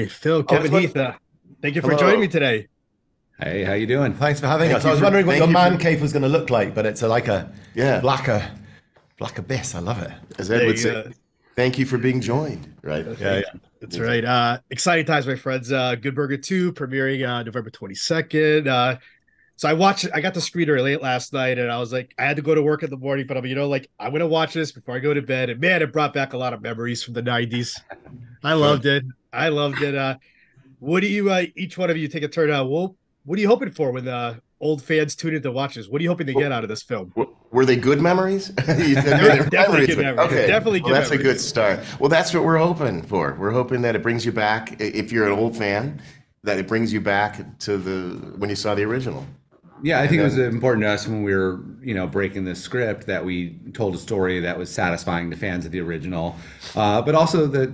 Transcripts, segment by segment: right, Phil, Kevin, Heath, thank you for joining me today. Hey, how you doing? Thanks for having us. I was wondering what your man cave was going to look like, but it's like a black abyss. I love it. As Ed would say, thank you for being joined. Right? Yeah, yeah. That's right. Exciting times, my friends. Good Burger 2 premiering November 22nd. So I got the screen early last night, and I was like, I had to go to work in the morning, but I'm going to watch this before I go to bed. And man, it brought back a lot of memories from the 90s. I loved it. I loved it. What do you, each one of you take a turn out? Well, what are you hoping for when old fans tune in to watch this? What are you hoping to get out of this film? Were they good memories? Definitely good memories. Okay. Definitely good memories. That's a good start. Well, that's what we're hoping for. We're hoping that it brings you back, if you're an old fan, that it brings you back to when you saw the original. Yeah, I think it was important to us when we were, breaking this script that we told a story that was satisfying to fans of the original, but also that,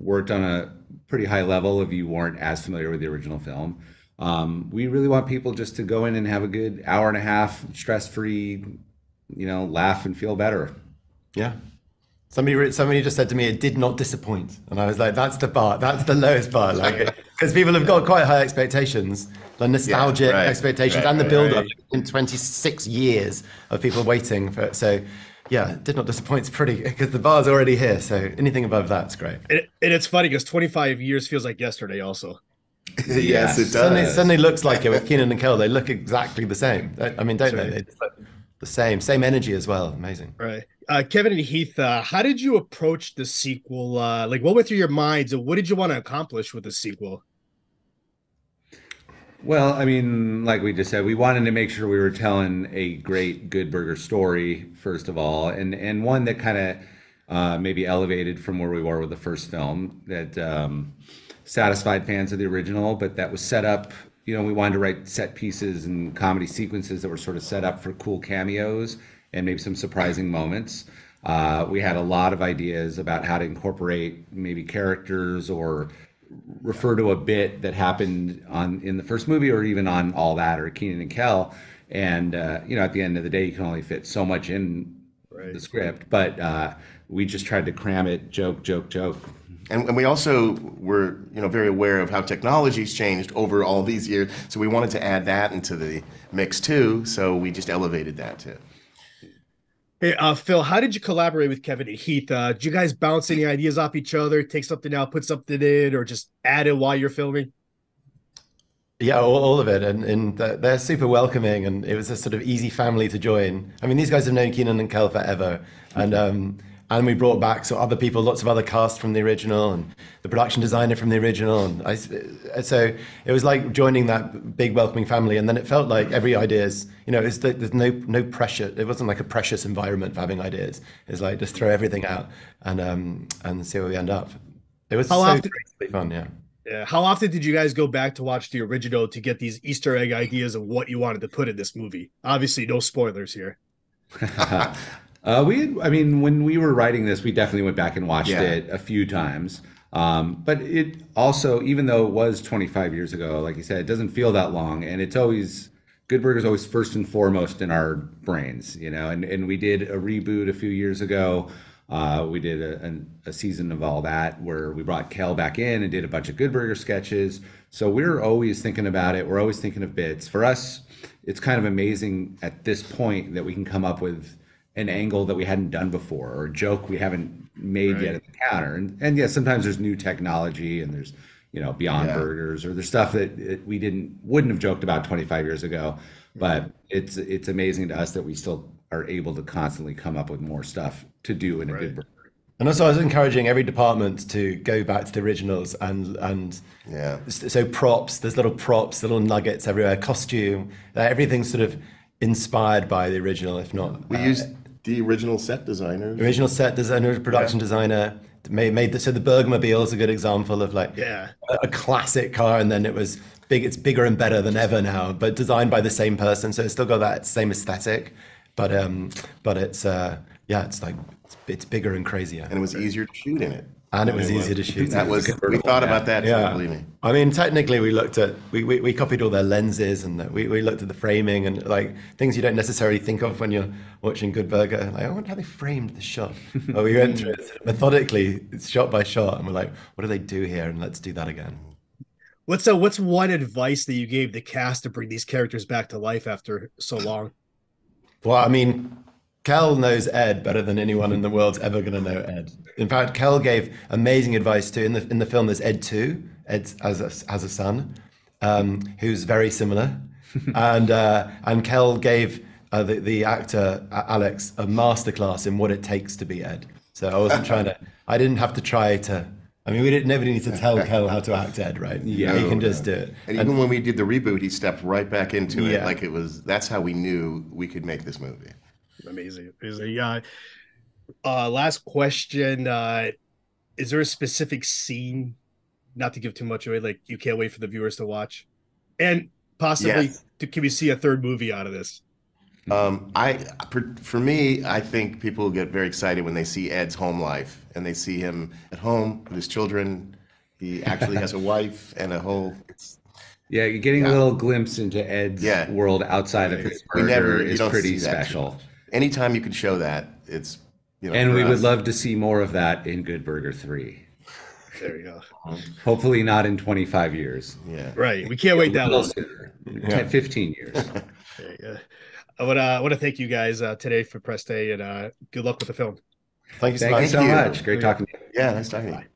worked on a pretty high level if you weren't as familiar with the original film. We really want people just to go in and have a good hour and a half, stress-free, laugh and feel better. Yeah. Somebody just said to me, it did not disappoint. And I was like, that's the bar. That's the lowest bar. Because people have got quite high expectations, like nostalgic expectations, and the build-up in 26 years of people waiting for it. So, yeah, it did not disappoint. It's pretty, because the bar's already here. So anything above that's great. And it's funny because 25 years feels like yesterday also. Yes, it does. Suddenly looks like it with Kenan and Kel. They look exactly the same. I mean, don't they? The same energy as well. Amazing. Right. Kevin and Heath, how did you approach the sequel? What went through your minds, and what did you want to accomplish with the sequel? Well, I mean, like we just said, we wanted to make sure we were telling a great Good Burger story, first of all, and one that kind of maybe elevated from where we were with the first film, that satisfied fans of the original, but that was set up. We wanted to write set pieces and comedy sequences that were sort of set up for cool cameos and maybe some surprising moments. We had a lot of ideas about how to incorporate maybe characters or refer to a bit that happened in the first movie, or even on All That or Kenan and Kel. And at the end of the day, you can only fit so much in the script, but we just tried to cram it joke. And we also were, very aware of how technology's changed over all these years. So we wanted to add that into the mix too. So we just elevated that too. Hey, Phil, how did you collaborate with Kevin and Heath? Did you guys bounce any ideas off each other, take something out, put something in, or just add it while you're filming? Yeah, all of it. And they're super welcoming. And it was a sort of easy family to join. I mean, these guys have known Kenan and Kel forever. And we brought back other people, lots of other cast from the original, and the production designer from the original. So it was like joining that big welcoming family. And then it felt like every idea is, there's no pressure. It wasn't like a precious environment for having ideas. It's like just throw everything out and see where we end up. It was so fun, yeah. Yeah. How often did you guys go back to watch the original to get these Easter egg ideas of what you wanted to put in this movie? Obviously, no spoilers here. When we were writing this, we definitely went back and watched it a few times. But it also, even though it was 25 years ago, like you said, it doesn't feel that long. And it's always, Good Burger's always first and foremost in our brains, And we did a reboot a few years ago. We did a season of All That where we brought Kel back in and did a bunch of Good Burger sketches. So we're always thinking about it. We're always thinking of bits. For us, it's kind of amazing at this point that we can come up with an angle that we hadn't done before, or a joke we haven't made yet at the counter. And yeah, sometimes there's new technology, and there's, Beyond Burgers, or there's stuff that we wouldn't have joked about 25 years ago. But it's amazing to us that we still are able to constantly come up with more stuff to do in a Good Burger. And also, I was encouraging every department to go back to the originals so props, there's little props, little nuggets everywhere, costume, everything's sort of inspired by the original, if not. We used the original set designers. Original set designer, production designer. So the Burgermobile is a good example of a classic car, and then it was big. It's bigger and better than ever now, but designed by the same person, so it's still got that same aesthetic, but it's it's bigger and crazier. And it was easier to shoot in it. And it was easier to shoot. That was, we thought about that, yeah. Believe me. I mean, technically we looked at, we copied all their lenses and we looked at the framing and like things you don't necessarily think of when you're watching Good Burger. Like, I wonder how they framed the shot. But we went through it methodically, shot by shot, and we're like, what do they do here? And let's do that again. What's one advice that you gave the cast to bring these characters back to life after so long? Well, I mean, Kel knows Ed better than anyone in the world's ever going to know Ed. In fact, Kel gave amazing advice too. In the film, there's Ed 2, Ed has a son, who's very similar, and Kel gave the actor Alex a masterclass in what it takes to be Ed. So I wasn't trying to. I didn't have to try to. I mean, we didn't never need to tell Kel how to act Ed, right? Yeah, he can just do it. And even when we did the reboot, he stepped right back into it, like it was. That's how we knew we could make this movie. Amazing. Yeah. Last question. Is there a specific scene, not to give too much away, like you can't wait for the viewers to watch? And possibly, can we see a third movie out of this? For me, I think people get very excited when they see Ed's home life and they see him at home with his children. He actually has a wife and a whole... you're getting a little glimpse into Ed's world outside of his burger is pretty special. Anytime you can show that, it's, you know. And we would love to see more of that in Good Burger 3. There you go. Hopefully not in 25 years. Yeah. Right. We can't wait that long. 10, 15 years. I want to thank you guys today for Press Day, and good luck with the film. Thank you so much. Great talking to you. Yeah, nice talking to you.